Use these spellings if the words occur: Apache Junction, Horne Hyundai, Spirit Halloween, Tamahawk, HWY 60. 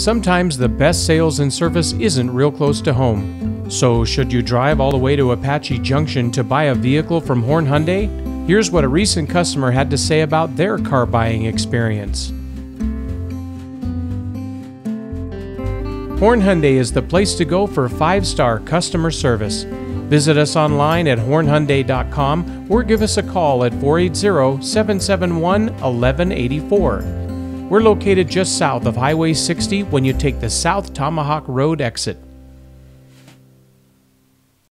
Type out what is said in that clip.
Sometimes the best sales and service isn't real close to home. So should you drive all the way to Apache Junction to buy a vehicle from Horne Hyundai? Here's what a recent customer had to say about their car buying experience. Horne Hyundai is the place to go for 5-star customer service. Visit us online at hornehyundai.com or give us a call at 480-771-1184. We're located just south of Highway 60 when you take the South Tamahawk Road exit.